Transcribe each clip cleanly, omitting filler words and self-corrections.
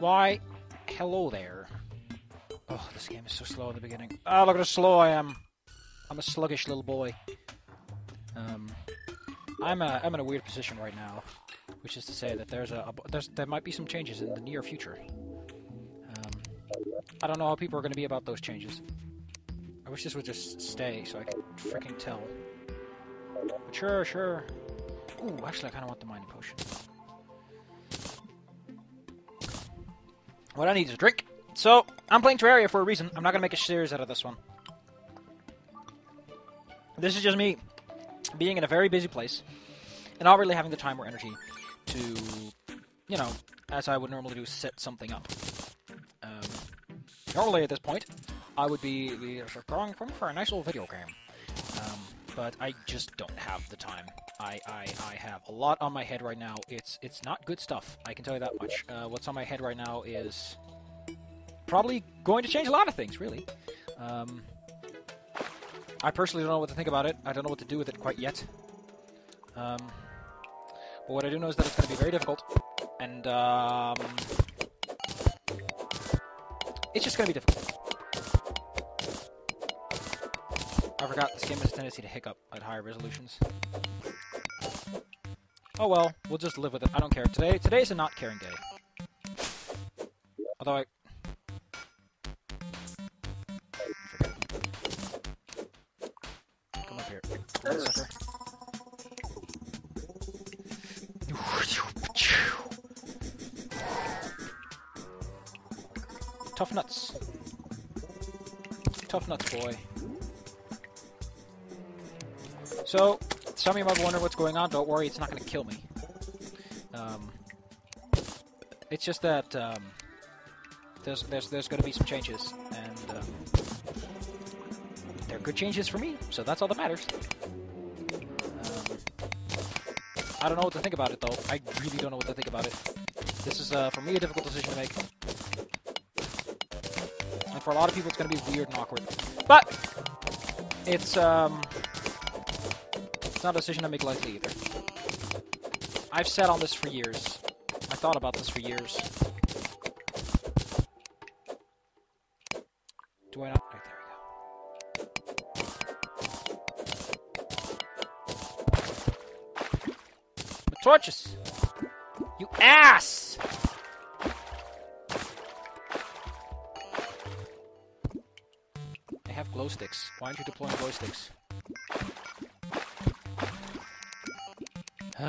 Why? Hello there. Oh, this game is so slow in the beginning. Oh, look at how slow I am. I'm a sluggish little boy. I'm in a weird position right now, which is to say that there might be some changes in the near future. I don't know how people are going to be about those changes. I wish this would just stay so I could freaking tell. But sure, sure. Ooh, actually, I kind of want the mining potion. What I need is a drink. So, I'm playing Terraria for a reason. I'm not going to make a series out of this one. This is just me being in a very busy place and not really having the time or energy to, you know, as I would normally do, set something up. Normally, at this point, I would be going for a nice little video game. But I just don't have the time. I have a lot on my head right now. It's not good stuff, I can tell you that much. What's on my head right now is probably going to change a lot of things, really. I personally don't know what to think about it. I don't know what to do with it quite yet. But what I do know is that it's going to be very difficult. And it's just going to be difficult. I forgot this game has a tendency to hiccup at higher resolutions. Oh well, we'll just live with it. I don't care. Today's a not caring day. Although I come up here. Sucker. Tough nuts. Tough nuts, boy. So, some of you might wonder what's going on. Don't worry, it's not going to kill me. It's just that there's going to be some changes, and they're good changes for me, so that's all that matters. I don't know what to think about it, though. I really don't know what to think about it. This is, for me, a difficult decision to make. And for a lot of people, it's going to be weird and awkward. But it's not a decision I make lightly either. I've sat on this for years. I thought about this for years. Do I not? Right, there we go. The torches! You ass! I have glow sticks. Why aren't you deploying glow sticks? I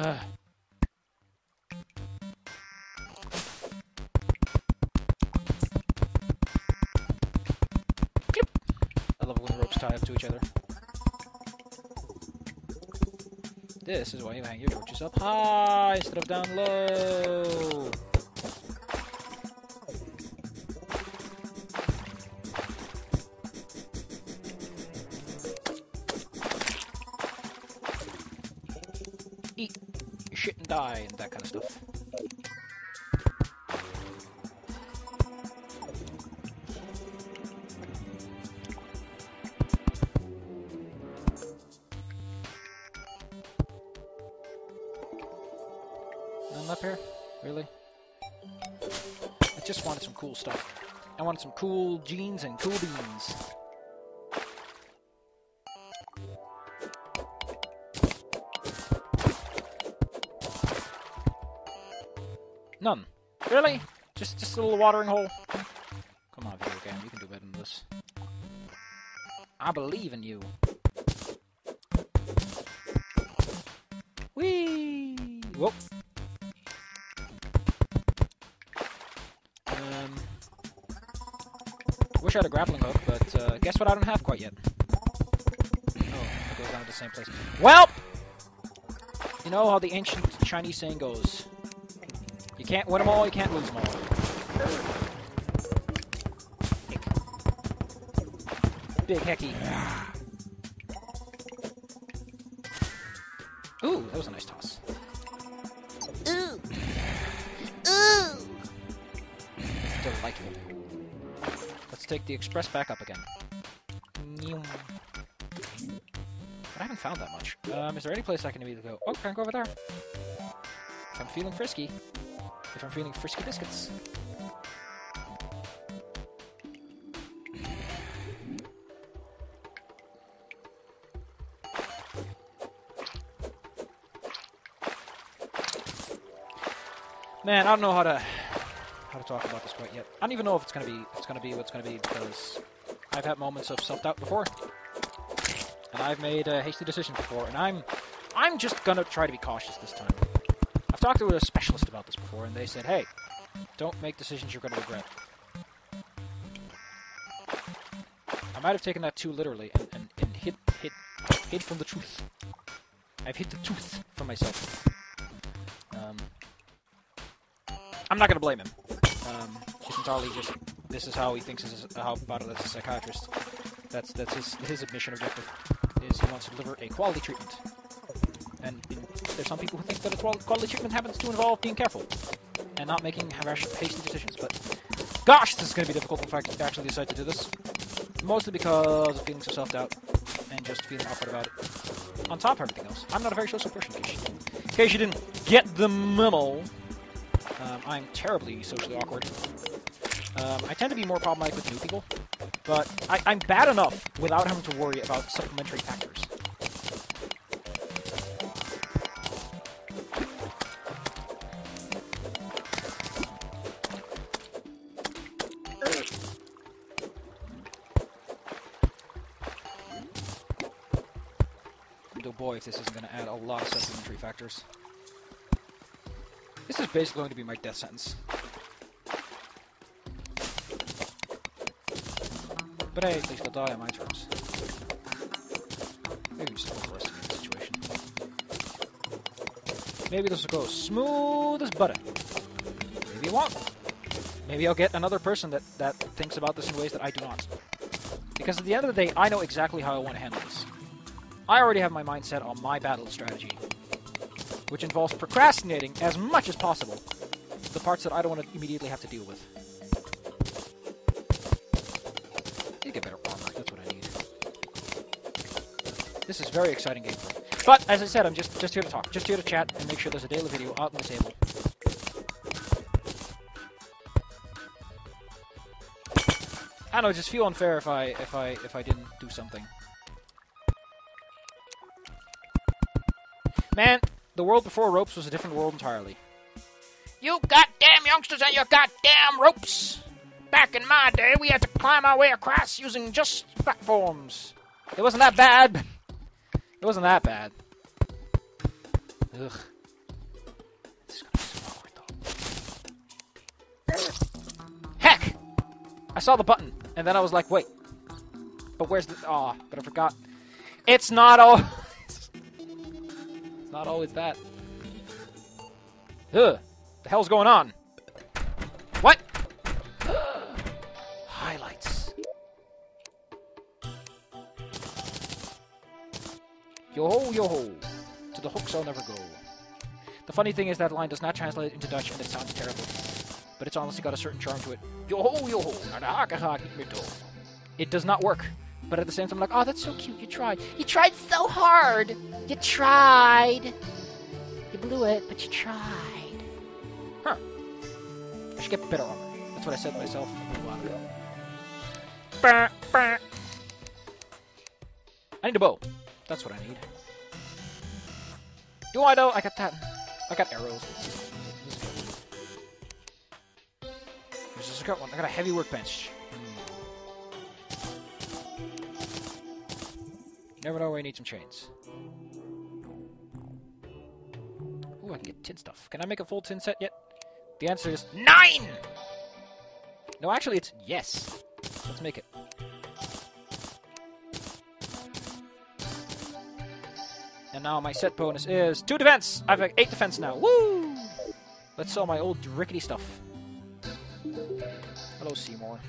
love when ropes tie up to each other. This is why you hang your torches up high instead of down low. Shit and die and that kind of stuff. None up here? Really? I just wanted some cool stuff. I wanted some cool jeans and cool beans. None. Really? Just a little watering hole? Come on, video game. You can do better than this. I believe in you. Whee! Whoop. Wish I had a grappling hook, but guess what I don't have quite yet? Oh, it goes down to the same place. Well! You know how the ancient Chinese saying goes. You can't win them all, you can't lose them all. Big hecky. Ooh, that was a nice toss. Ooh. Ooh. Delightful. Let's take the express back up again. But I haven't found that much. Is there any place I can immediately go? Oh, can I go over there? If I'm feeling frisky. If I'm feeling frisky biscuits. Man, I don't know how to talk about this quite yet. I don't even know if it's gonna be because I've had moments of self-doubt before, and I've made hasty decisions before, and I'm just gonna try to be cautious this time. I've talked to a specialist about this before, and they said, "Hey, don't make decisions you're gonna regret." I might have taken that too literally and hid from the truth. I've hid the truth from myself. I'm not gonna blame him. It's entirely just this is how he thinks about it as a psychiatrist. That's his admission objective. Is he wants to deliver a quality treatment, and there's some people who think that a quality treatment happens to involve being careful and not making hasty decisions. But gosh, this is gonna be difficult if I actually decide to do this. Mostly because of feelings of self-doubt and just feeling awkward about it. On top of everything else, I'm not a very social person. In case you didn't get the memo. I'm terribly socially awkward. I tend to be more problematic with new people, but I'm bad enough without having to worry about supplementary factors. Oh boy, if this isn't going to add a lot of supplementary factors. This is basically going to be my death sentence. But hey, at least I'll die on my terms. Maybe just over us in this situation. Maybe this will go smooth as butter. Maybe it won't. Maybe I'll get another person that thinks about this in ways that I do not. Because at the end of the day, I know exactly how I want to handle this. I already have my mindset on my battle strategy, which involves procrastinating as much as possible the parts that I don't want to immediately have to deal with. I need to get better armor, that's what I need. This is very exciting gameplay. But, as I said, I'm just here to talk, just here to chat, and make sure there's a daily video out on the table. I don't know, it'd just feel unfair if I didn't do something. Man! The world before ropes was a different world entirely. You goddamn youngsters and your goddamn ropes! Back in my day, we had to climb our way across using just platforms. It wasn't that bad. It wasn't that bad. Ugh. This is gonna be so awkward, though. Heck! I saw the button, and then I was like, wait. But where's the... Aw, but I forgot. It's not all... Not always that. Ugh. The hell's going on? What? Highlights. Yo ho, yo ho. To the hooks I'll never go. The funny thing is that line does not translate into Dutch and it sounds terrible. But it's honestly got a certain charm to it. Yo ho, yo ho. It does not work. But at the same time, I'm like, oh, that's so cute. You tried. You tried so hard. You tried. You blew it, but you tried. Huh. I should get better armor. That's what I said to myself a little while ago. Bah, bah. I need a bow. That's what I need. Do I know? I got that. I got arrows. This is a good one. I got a heavy workbench. Never know where I need some chains. Ooh, I can get tin stuff. Can I make a full tin set yet? The answer is 9! No, actually it's yes. Let's make it. And now my set bonus is 2 defense! I've got 8 defense now. Woo! Let's sell my old rickety stuff. Hello, Seymour.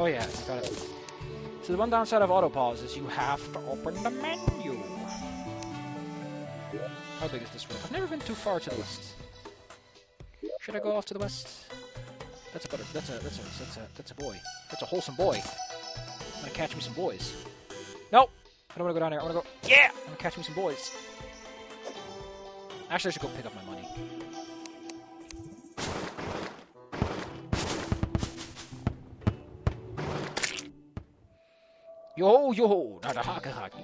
Oh yeah, got it. So the one downside of autopause is you have to open the menu. How big is this world? I've never been too far to the west. Should I go off to the west? That's a butter. That's a boy. That's a wholesome boy. I'm gonna catch me some boys. Nope. I don't wanna go down there. I wanna go. Yeah. I'm gonna catch me some boys. Actually, I should go pick up my money. Yo ho, yo ho, now the haka haka,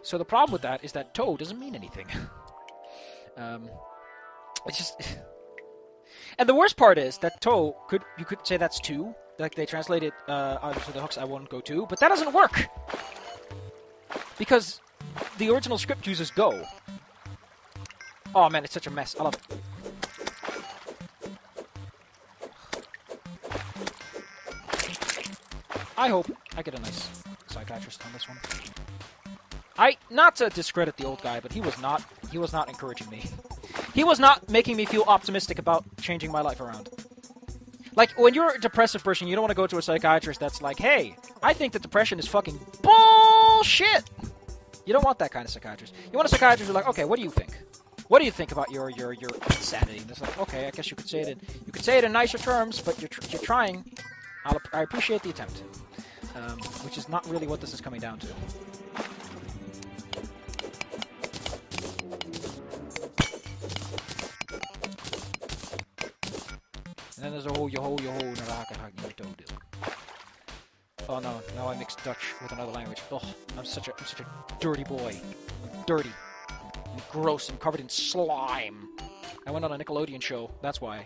So the problem with that is that toe doesn't mean anything. It's just... And the worst part is that toe, you could say that's two. Like, they translate it to the hooks, I won't go to. But that doesn't work! Because the original script uses go. Oh man, it's such a mess. I love it. I hope I get a nice psychiatrist on this one. Not to discredit the old guy, but he was not encouraging me. He was not making me feel optimistic about changing my life around. Like, when you're a depressive person, you don't want to go to a psychiatrist that's like, hey, I think that depression is fucking bullshit. You don't want that kind of psychiatrist. You want a psychiatrist who's like, okay, what do you think? What do you think about your insanity? And it's like, okay, I guess you could say it in nicer terms, but you're trying. I appreciate the attempt, which is not really what this is coming down to. And then there's a yo ho deal. Oh no, now I mixed Dutch with another language. Oh, I'm such a dirty boy. I'm dirty. I'm gross. I'm covered in slime. I went on a Nickelodeon show. That's why.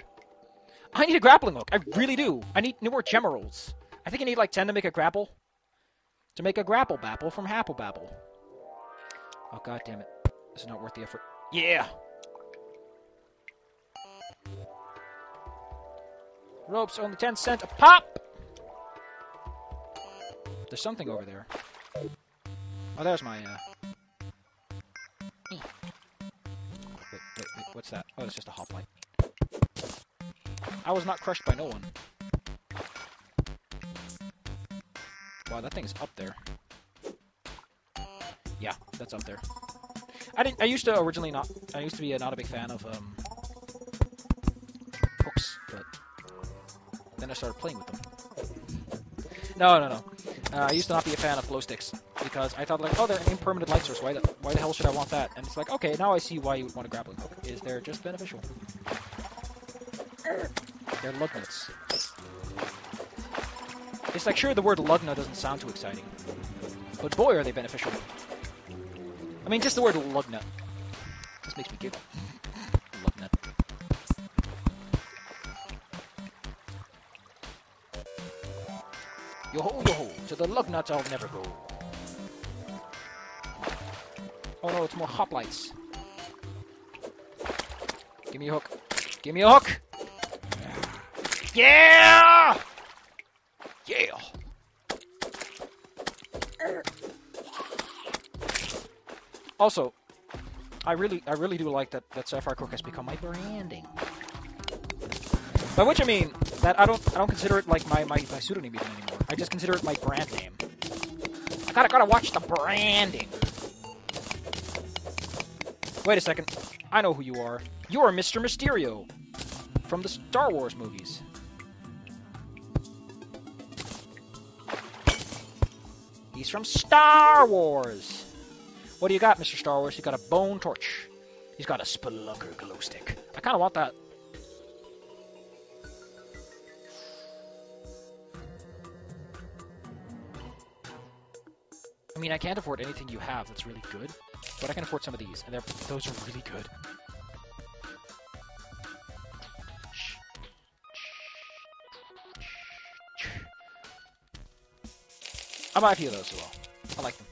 I need a grappling hook. I really do. I need more gemerals. I think I need like 10 to make a grapple. To make a grapple bapple from Happle Babble. Oh god damn it. This is not worth the effort. Yeah. Ropes are only 10 cents a pop! There's something over there. Oh, there's my, Wait, what's that? Oh, it's just a hoplite. I was not crushed by no one. Wow, that thing's up there. Yeah, that's up there. I used to be not a big fan of, hooks, but... Then I started playing with them. No. I used to not be a fan of glow sticks because I thought, like, oh, they're an impermanent light source. Why the hell should I want that? And it's like, okay, now I see why you would want a grappling hook. Is they're just beneficial. They're lugnuts. It's like, sure, the word lugna doesn't sound too exciting, but boy, are they beneficial. I mean, just the word lugnut just makes me giggle. Lugnut. Yo ho, to the lugnuts I'll never go. Oh no, it's more hoplites. Give me a hook. Give me a hook! Yeah! Yeah! Also, I really do like that Sapphire Crook has become my branding. By which I mean that I don't consider it like my pseudonym even anymore. I just consider it my brand name. I gotta watch the branding. Wait a second. I know who you are. You're Mr. Mysterio from the Star Wars movies. He's from Star Wars! What do you got, Mr. Star Wars? He's got a bone torch. He's got a spelunker glow stick. I kinda want that. I mean, I can't afford anything you have that's really good, but I can afford some of these, and those are really good. I might feel those as well. I like them.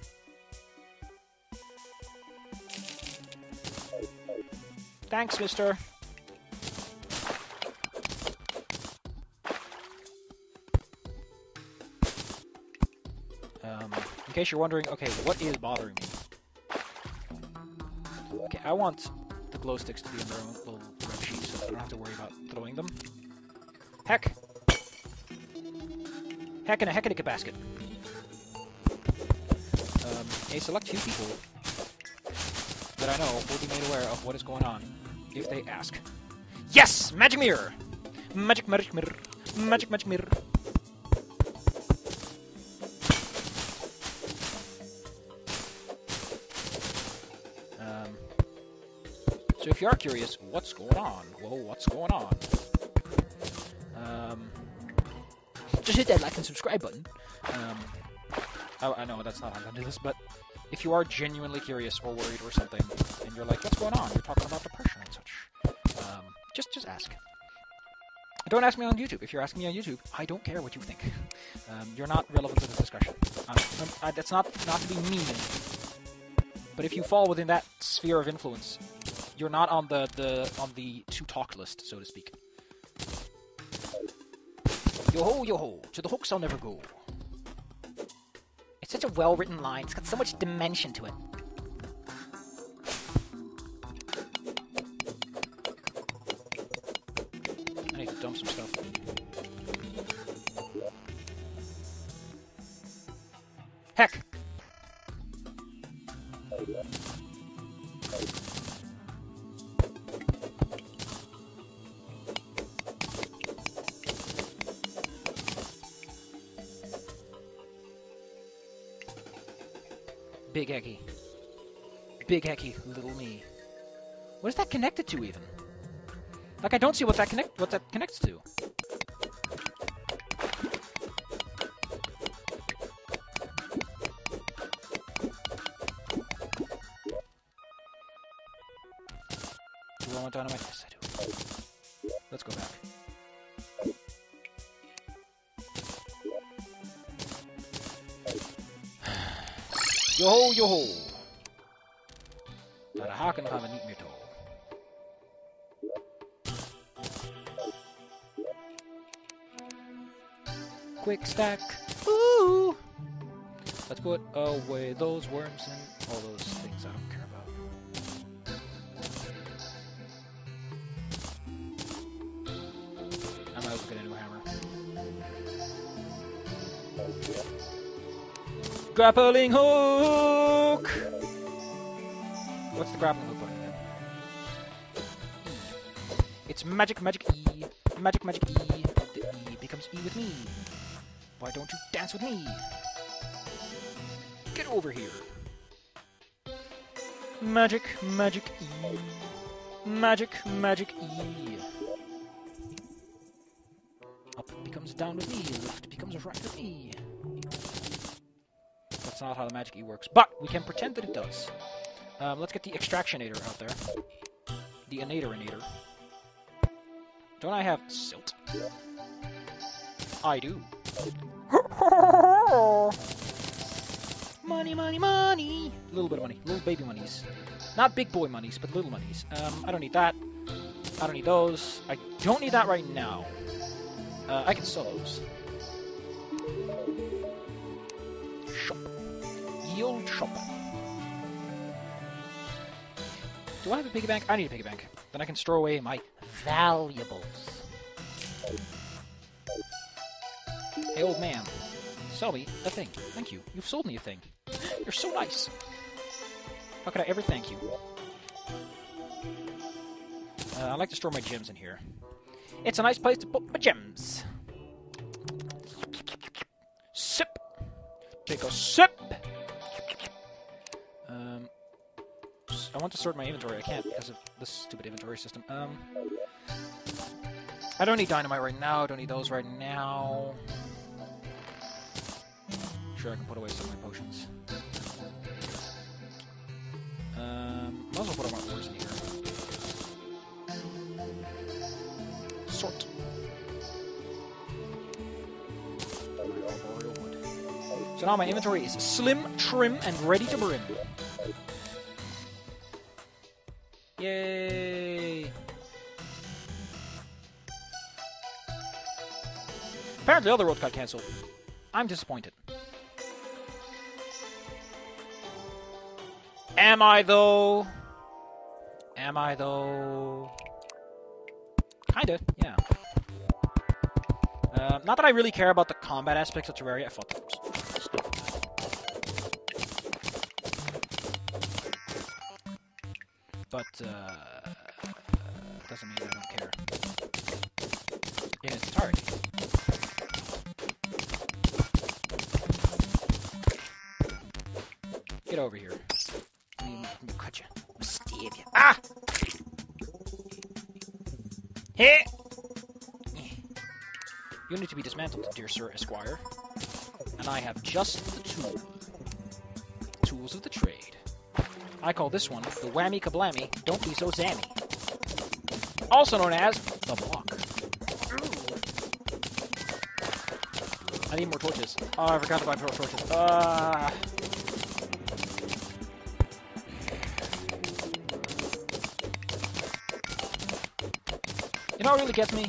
Thanks, mister. In case you're wondering, okay, what is bothering me? Okay, I want the glow sticks to be in their own little grab sheet so that I don't have to worry about throwing them. Heck! Heck in a heck in a basket. A select few people that I know will be made aware of what is going on if they ask. Yes! Magic mirror! Magic mirror. So if you are curious, what's going on? Whoa, what's going on? Just hit that like and subscribe button. I know that's not how I'm gonna do this, but if you are genuinely curious or worried or something, and you're like, what's going on? You're talking about depression and such. Just ask. Don't ask me on YouTube. If you're asking me on YouTube, I don't care what you think. You're not relevant to the discussion. That's not to be mean. But if you fall within that sphere of influence, you're not on the to talk list, so to speak. Yo ho, yo ho! To the hooks I'll never go. It's such a well-written line. It's got so much dimension to it. I need to dump some stuff. Heck! Big Hecky. Big Hecky, little me. What is that connected to, even? Like, I don't see what that connects to. Do I want dynamite? Yes, I do. Let's go back. Yo ho, yo ho! Not a hawk and have a neat mito. Quick stack! Ooh! Let's put away those worms and all those things I don't care about. I might as well get into a hammer. Grappling hook! What's the grappling hook button then? It's magic, magic E. Magic, magic E. The E becomes E with me. Why don't you dance with me? Get over here. Magic, magic E. Magic, magic E. Up becomes down with me. Left becomes right with me. That's not how the magic E works, but we can pretend that it does. Let's get the Extractionator out there. The Inatorinator. Don't I have silt? I do. Money, money, money! A little bit of money. Little baby monies. Not big boy monies, but little monies. I don't need that. I don't need those. I don't need that right now. I can sell those. Shop. Yield shop. Do I have a piggy bank? I need a piggy bank. Then I can store away my valuables. Hey, old man. Sell me a thing. Thank you. You've sold me a thing. You're so nice. How could I ever thank you? I like to store my gems in here. It's a nice place to put my gems. Sip. Take a sip! I want to sort my inventory. I can't because of this stupid inventory system. I don't need dynamite right now. I don't need those right now. I'm sure I can put away some of my potions. I'll also put all my ores in here. Sort. So now my inventory is slim, trim, and ready to brim. Yay! Apparently the other road got cancelled. I'm disappointed. Am I though? Am I though? Kinda, yeah. Not that I really care about the combat aspects of Terraria, I fought those. But, doesn't mean I don't care. In its entirety. Get over here. Cut you. Stab you. Ah! Hey! You need to be dismantled, dear Sir Esquire. And I have just the tool. rules of the trade. I call this one the whammy kablammy, don't be so zammy. Also known as the block. I need more torches. Oh, I forgot to buy more torches. You know what really gets me?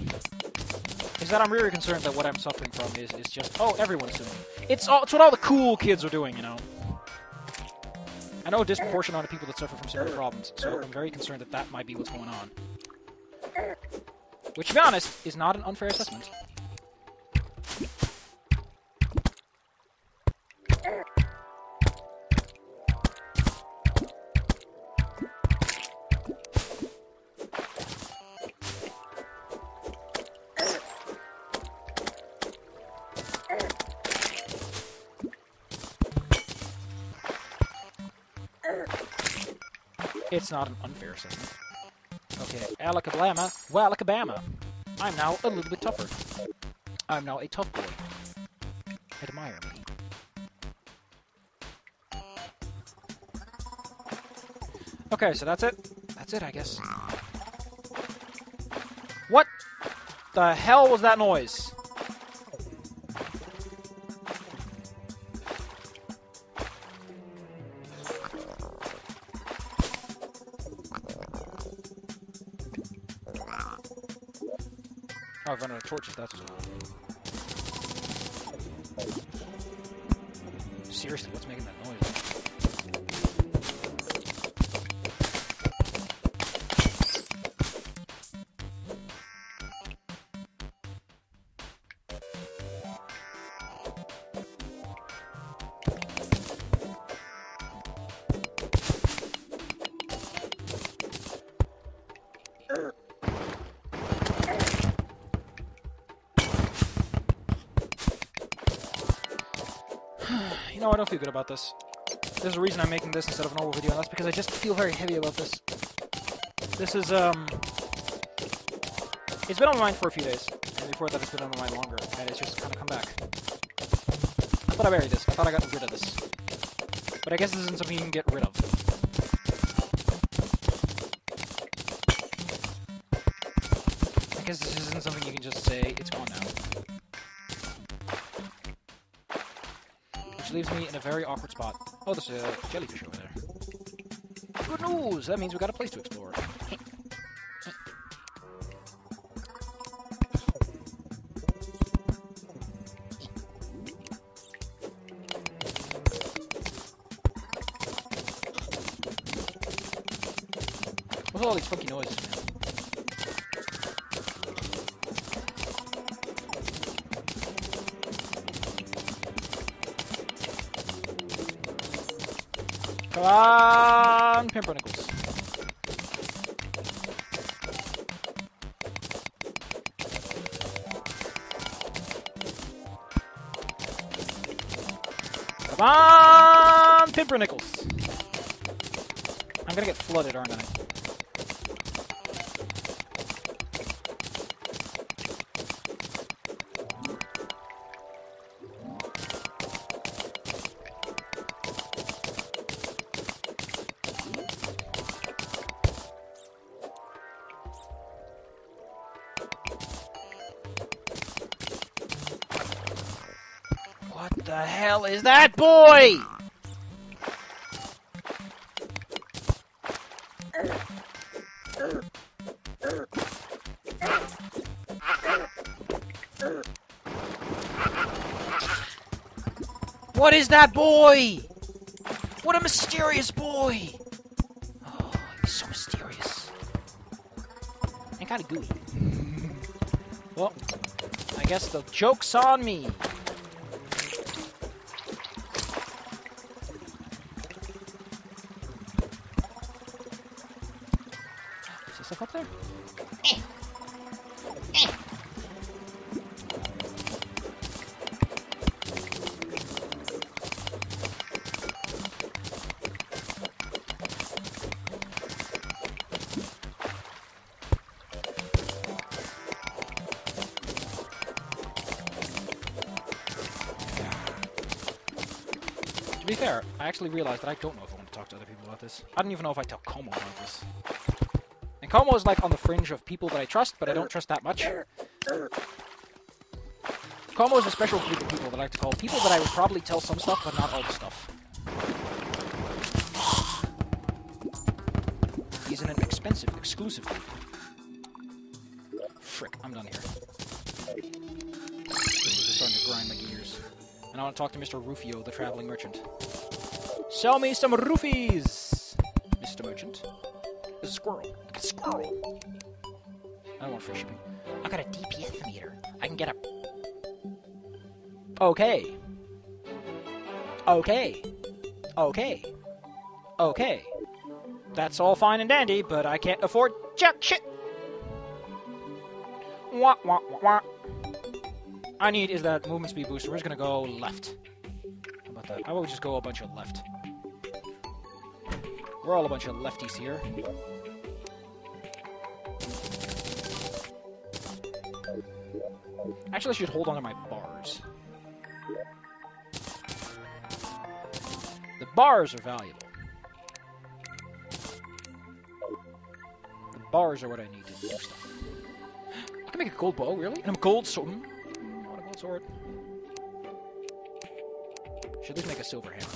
Is that I'm really concerned that what I'm suffering from is just... Oh, everyone's doing it. It's what all the cool kids are doing, you know? I know a disproportionate amount of people that suffer from severe problems, so I'm very concerned that that might be what's going on. Which, to be honest, is not an unfair assessment. It's not an unfair assessment. Okay, Alakabama, Wallakabama. I'm now a little bit tougher. I'm now a tough boy. Admire me. Okay, so that's it. That's it, I guess. What the hell was that noise? Oh, I've run out of torches, that's all. Seriously, what's making that noise? You know, I don't feel good about this. There's a reason I'm making this instead of a normal video, and that's because I just feel very heavy about this. This is, it's been on my mind for a few days, and before that it's been on my mind longer, and it's just kind of come back. I thought I buried this. I thought I got rid of this. But I guess this isn't something you can get rid of. I guess this isn't something you can just say, it's gone now. Which leaves me in a very awkward spot. Oh, there's a jellyfish over there. Good news! That means we got a place to explore. What's all these funky noises, man? Come on, pumpernickels. Come on, pumpernickels. I'm gonna get flooded, aren't I? What the hell is that boy? What is that boy? What a mysterious boy! Oh, he's so mysterious. And kind of gooey. Well, I guess the joke's on me. Stuff up there? To be fair, I actually realized that I don't know if I want to talk to other people about this. I don't even know if I tell Como about this. And Como is like on the fringe of people that I trust, but I don't trust that much. Como is a special group of people that I like to call people that I would probably tell some stuff, but not all the stuff. He's in an expensive, exclusive group. Frick, I'm done here. This is starting to grind my gears. And I want to talk to Mr. Rufio, the traveling merchant. Sell me some roofies, Mr. Merchant. There's a squirrel. Like a squirrel. I don't want free shipping. I got a DPS meter. I can get a... Okay. Okay. Okay. Okay. That's all fine and dandy, but I can't afford jack shit. Wah, wah, wah, wah. I need is that movement speed booster. We're just gonna go left. How about that? How about we just go a bunch of left? We're all a bunch of lefties here. Actually, I should hold on to my bars. The bars are valuable. The bars are what I need to do stuff. I can make a gold bow, really? And I'm gold sword. I want a gold sword. Should at least make a silver hammer.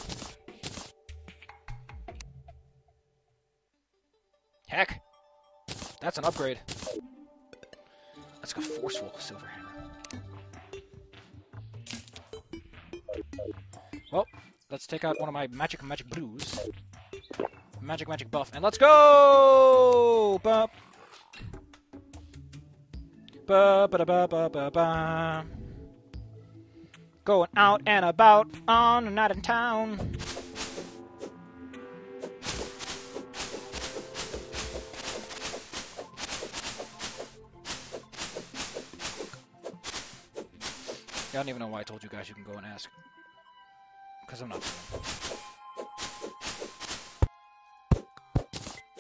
Heck! That's an upgrade. That's like a forceful silver hammer. Well, let's take out one of my magic brews. Magic buff, and let's go! Ba ba ba ba ba ba ba. Going out and about on a night in town. I don't even know why I told you guys you can go and ask. Because I'm not doing it.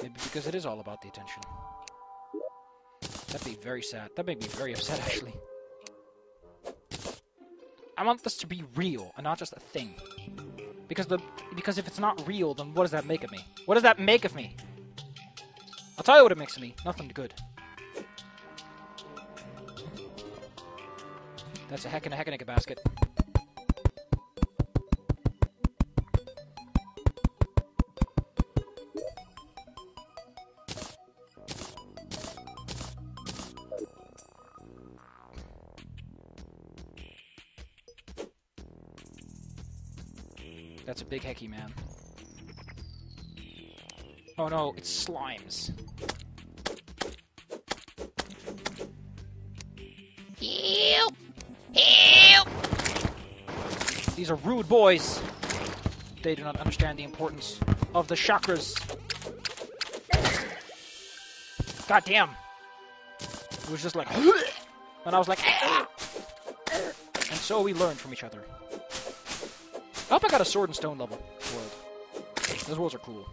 Maybe because it is all about the attention. That'd be very sad. That made me very upset, actually. I want this to be real and not just a thing. Because if it's not real, then what does that make of me? What does that make of me? I'll tell you what it makes of me. Nothing good. That's a heck in a basket. That's a big hecky, man. Oh no, it's slimes. Help! Help! These are rude boys. They do not understand the importance of the chakras. Goddamn! It was just like, and I was like, and so we learned from each other. I hope I got a sword and stone level world. Those worlds are cool.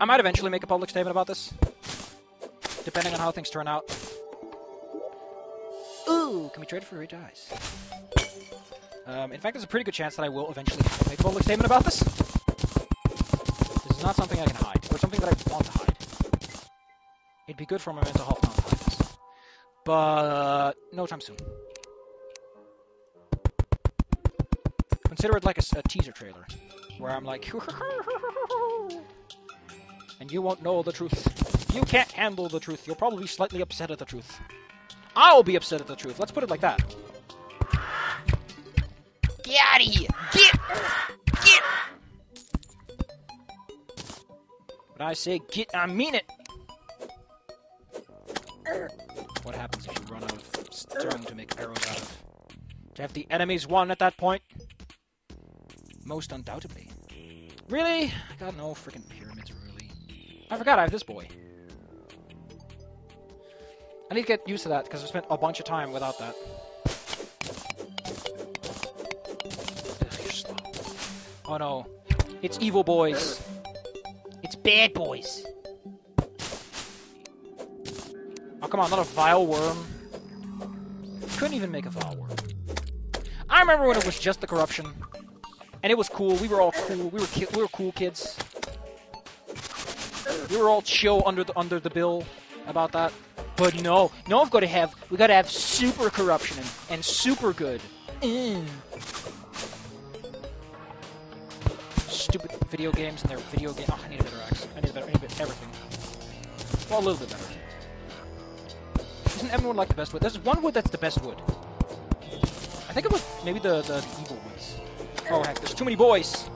I might eventually make a public statement about this, depending on how things turn out. Ooh, can we trade for rich eyes? In fact, there's a pretty good chance that I will eventually make a public statement about this. This is not something I can hide, or something that I want to hide. It'd be good for my mental health not to hide this. But no time soon. Consider it like a teaser trailer, where I'm like, and you won't know the truth. You can't handle the truth. You'll probably be slightly upset at the truth. I'll be upset at the truth. Let's put it like that. Get out of here! Get! When I say get, I mean it! What happens if you run out of string to make arrows out of? To have the enemies won at that point? Most undoubtedly. Really? I got no freaking pyramids, really. I forgot I have this boy. I need to get used to that, because I spent a bunch of time without that. Ugh, you're slow. Oh no. It's evil boys. It's bad boys. Oh, come on, not a vile worm. Couldn't even make a vile worm. I remember when it was just the corruption. And it was cool. We were all cool. We were cool kids. We were all chill under the bill about that. But no, no, we gotta have super corruption and super good. Stupid video games and their video game. Oh, I need a better axe. I need a better everything. Well, a little bit better. Doesn't everyone like the best wood? There's one wood that's the best wood. I think it was maybe the evil woods. Oh heck, there's too many boys.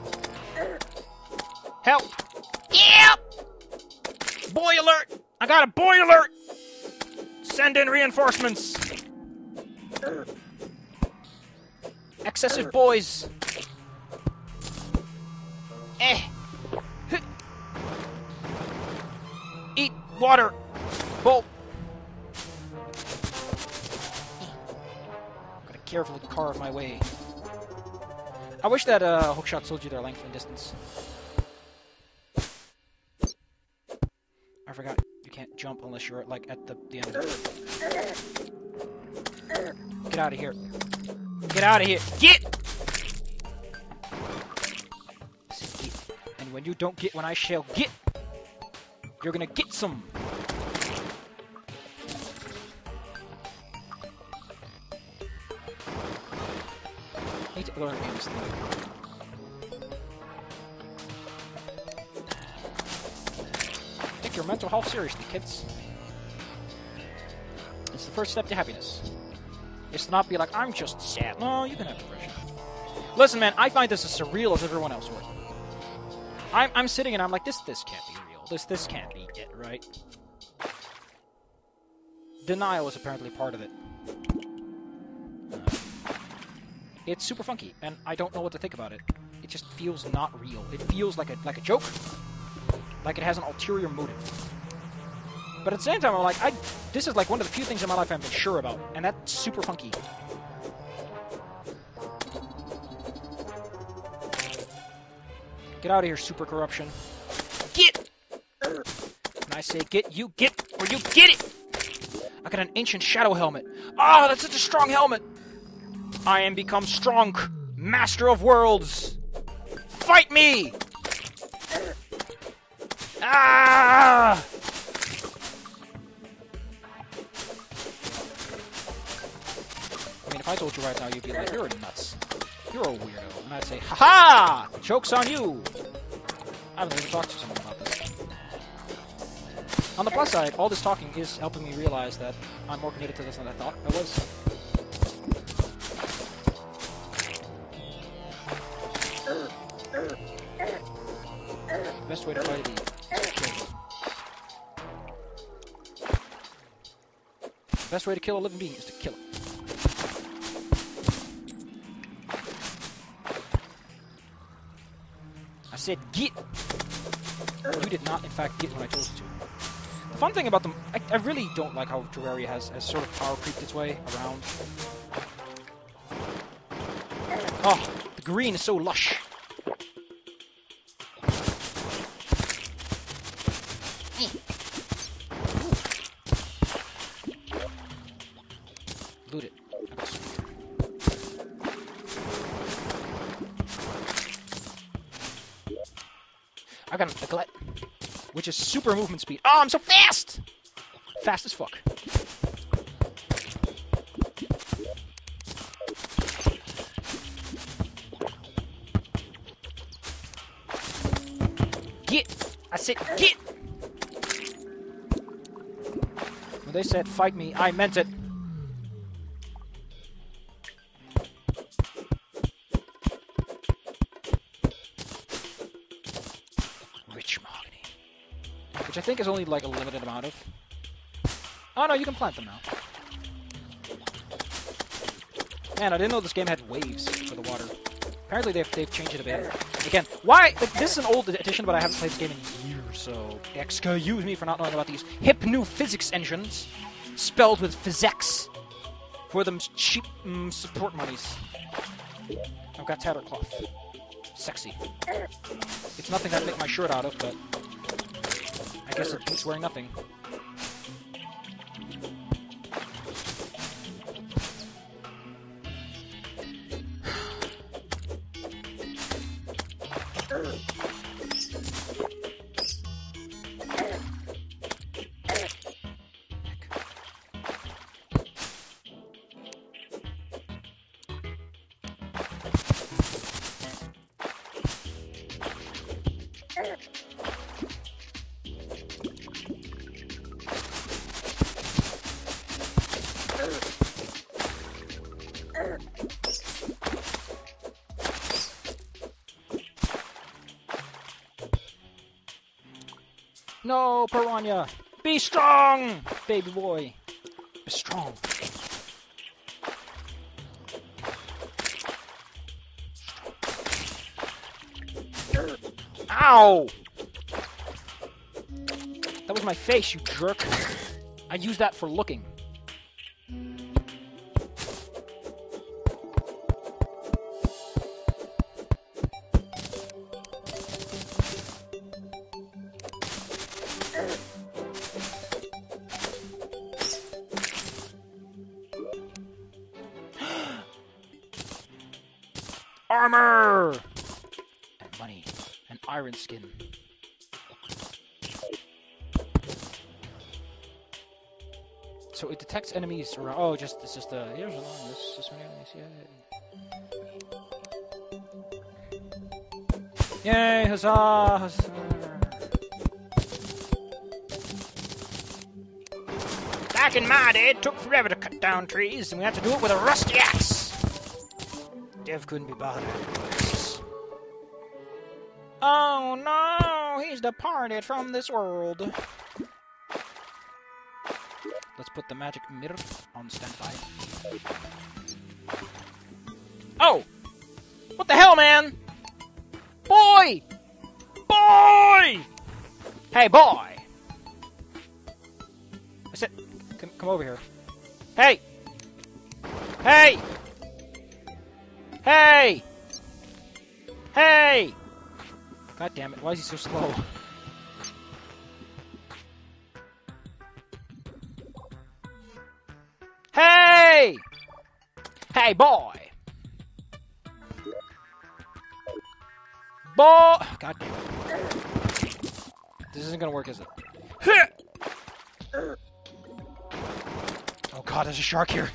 Help! Yeah! Boy alert! I got a boy alert! Send in reinforcements! Excessive boys! Eh! Eat water! Bolt! Gotta carefully carve my way. I wish that hookshot told you their length and distance. I forgot. You can't jump unless you're like at the end of it. Get out of here. Get out of here. Get! And when you don't get, when I shall get, you're gonna get some. I need to learn this thing. Your mental health seriously, kids. It's the first step to happiness. It's to not be like, I'm just sad. No, you can have depression. Listen, man, I find this as surreal as everyone else would. I'm sitting and I'm like, this can't be real. This can't be it, right? Denial is apparently part of it. It's super funky, and I don't know what to think about it. It just feels not real. It feels like a joke. Like it has an ulterior motive. But at the same time, I'm like, this is like one of the few things in my life I've been sure about, and that's super funky. Get out of here, super corruption. Get! And I say get, you get, or you get it! I got an ancient shadow helmet. Ah, oh, that's such a strong helmet! I am become strong, master of worlds! Fight me! Ah! I mean, if I told you right now, you'd be like, you're nuts. You're a weirdo. And I'd say, ha-ha! Joke's on you! I haven't even talked to someone about this. On the plus side, all this talking is helping me realize that I'm more committed to this than I thought I was. Best way to play the... Best way to kill a living being is to kill it. I said get! You did not, in fact, get when I told you to. The fun thing about them... I really don't like how Terraria has sort of power creeped its way around. Oh, the green is so lush. I got a glut, which is super movement speed. Oh, I'm so fast! Fast as fuck. Get! I said get! When they said fight me, I meant it. Which I think is only like a limited amount of. Oh no, you can plant them now. Man, I didn't know this game had waves for the water. Apparently they've changed it a bit. Again, why? Like, this is an old edition, but I haven't played this game in years, so excuse me for not knowing about these hip new physics engines, spelled with physex, for them cheap support monies. I've got tattered cloth. Sexy. It's nothing I'd make my shirt out of, but... I guess it's wearing nothing. No, piranha! Be strong, baby boy! Be strong! Ow! That was my face, you jerk! I used that for looking. Armor! And money. And iron skin. So it detects enemies around. Oh, just it's just the here's along this many enemies, yeah. Yay, huzzah, huzzah. Back in my day it took forever to cut down trees, and we had to do it with a rusty axe. Dev couldn't be bothered. Oh no! He's departed from this world! Let's put the magic mirror on standby. Oh! What the hell, man? Boy! Boy! Hey, boy! I said, come over here. Hey! Hey! Hey! Hey! God damn it, why is he so slow? Hey! Hey, boy! Boy! God damn it. This isn't gonna work, is it? Oh god, there's a shark here!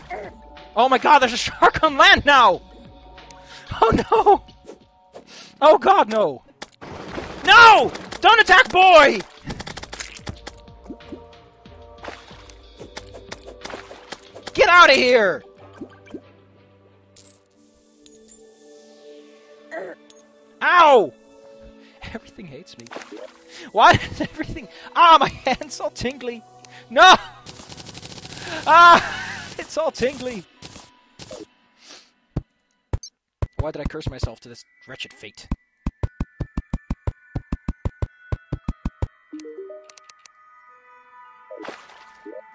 Oh my god, there's a shark on land now! Oh no! Oh god, no! No! Don't attack, boy! Get out of here! Ow! Everything hates me. Why does everything. Ah, my hand's all tingly! No! Ah! It's all tingly! Why did I curse myself to this wretched fate?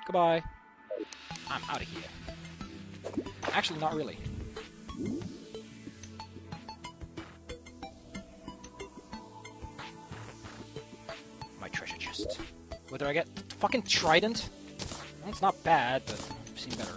Goodbye. I'm out of here. Actually, not really. My treasure chest. Whether I get the fucking trident? Well, it's not bad, but I've seen better.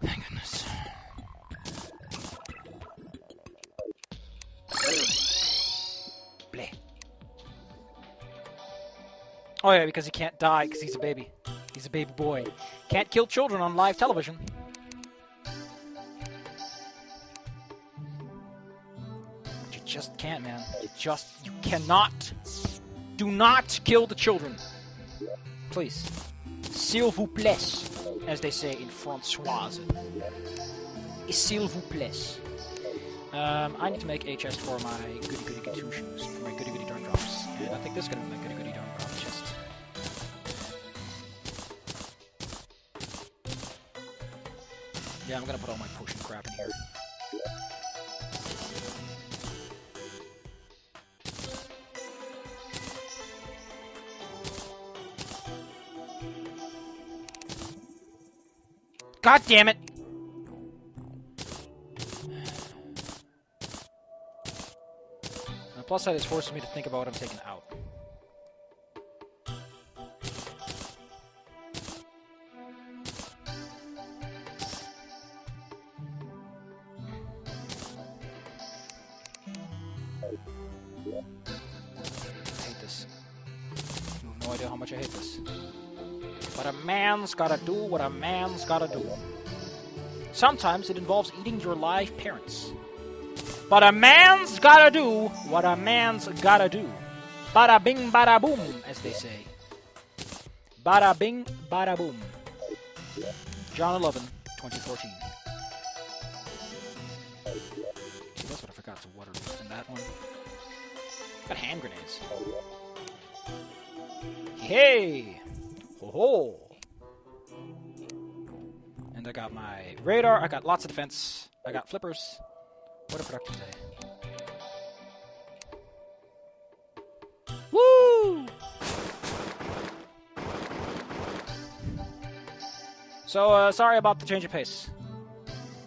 Thank goodness. Bleh. Oh yeah, because he can't die, because he's a baby. He's a baby boy. Can't kill children on live television. You just can't, man. You cannot. Do not kill the children. Please. S'il vous plaît, as they say in Francoise. S'il vous plaît. I need to make a chest for my goody-goody two shoes, for my goody-goody darn drops. And I think this is going to be my goody-goody darn drop chest. Yeah, I'm going to put all my potion crap in here. God damn it! Plus side is forcing me to think about what I'm taking out. I hate this. You have no idea how much I hate this. But a man's gotta do what a man's gotta do. Sometimes it involves eating your live parents. But a man's gotta do what a man's gotta do. Bada bing, bada boom, as they say. Bada bing, bada boom. John 11, 2014. See, that's what I forgot to water in that one. Got hand grenades. Hey! Ho ho! And I got my radar, I got lots of defense, I got flippers. What a productive day. Woo! So, sorry about the change of pace.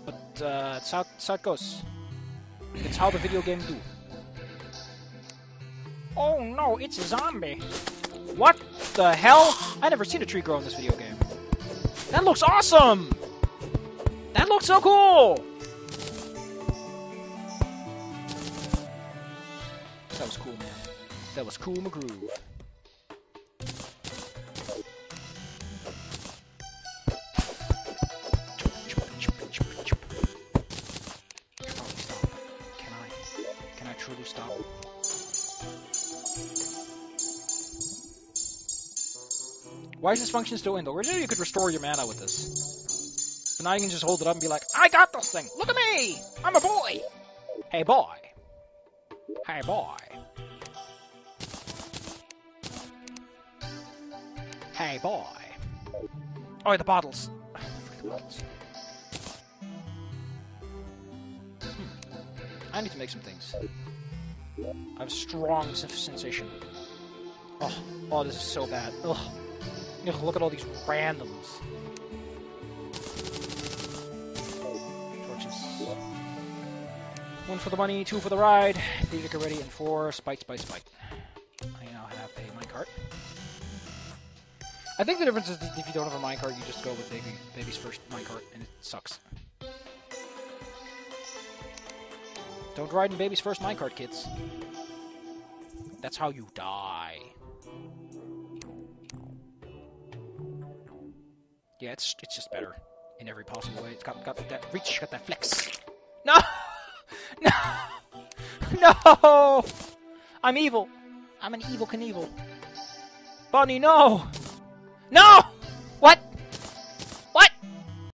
But, it's how it goes. It's how the video game do. Oh no, it's a zombie! What the hell? I never seen a tree grow in this video game. That looks awesome! That looks so cool! That was cool, man. That was cool, McGroove. Can I truly stop? Why is this function still in though? Originally you could restore your mana with this. But now you can just hold it up and be like, I got this thing! Look at me! I'm a boy! Hey boy! Hey boy! Hey boy! Oh, the bottles! I need to make some things. I have a strong sensation. Oh, oh, this is so bad. Ugh. Ugh, look at all these randoms. Torches. One for the money, two for the ride, three Vicar ready, and four spike. I now have a minecart. I think the difference is that if you don't have a minecart, you just go with Baby's first minecart, and it sucks. Don't ride in Baby's first minecart, kids. That's how you die. Yeah, it's just better in every possible way. It's got that reach, got that flex. No! No! No! I'm evil. I'm an evil Knievel. Bunny, no! No!